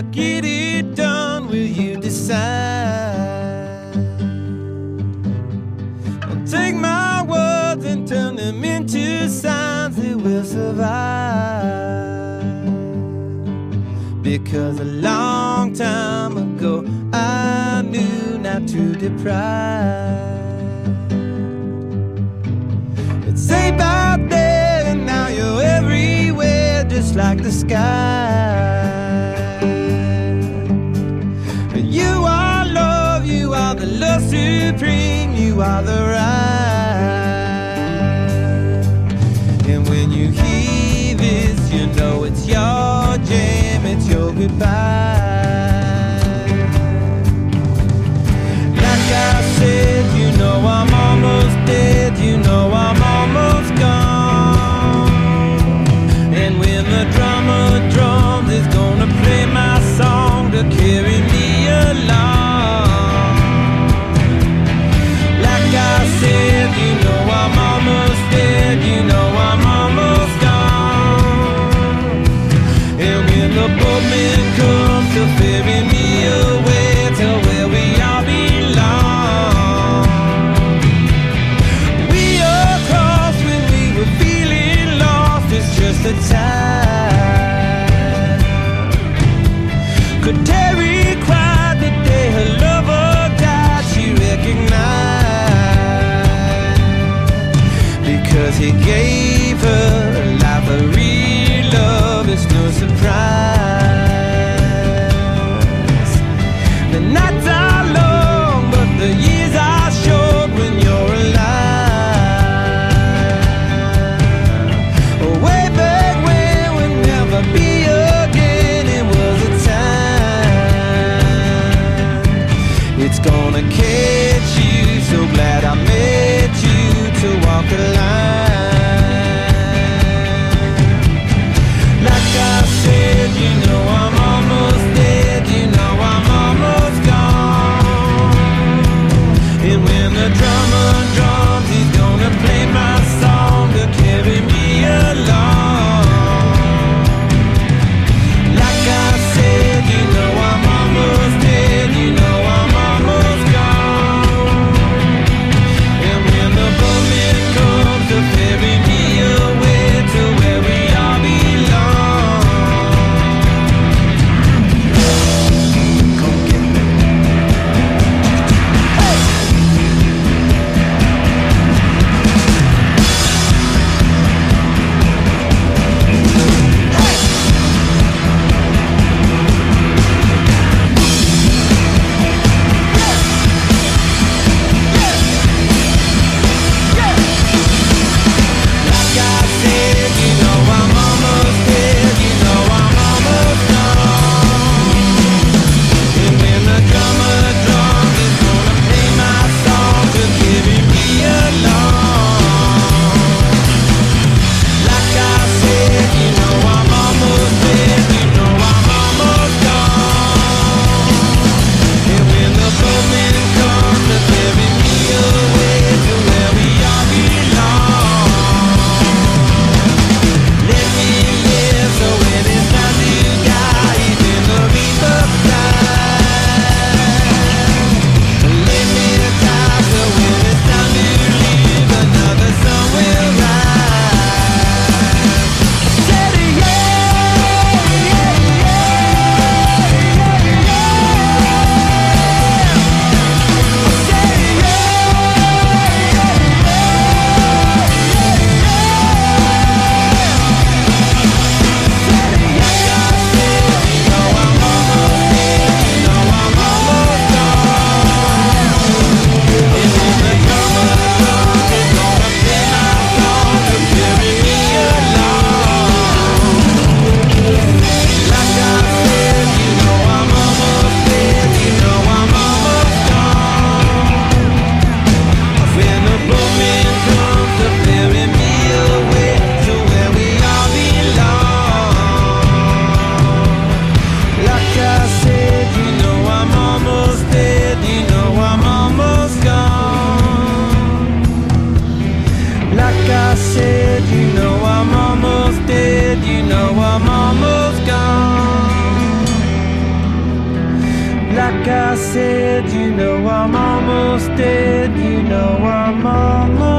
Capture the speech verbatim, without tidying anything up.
or get it done? Will you decide? I'll take my words and turn them into signs that will survive. Because a long time ago I knew not to deprive. It's saved by there and now you're everywhere, just like the sky. The love supreme, you are the right. And when you hear this, you know it's your jam, it's your goodbye. Like I said, you know I'm almost dead, you know I'm almost gone. And when the drummer drums, it's gonna play my song to carry me along. I said said, you know I'm almost dead, you know I'm almost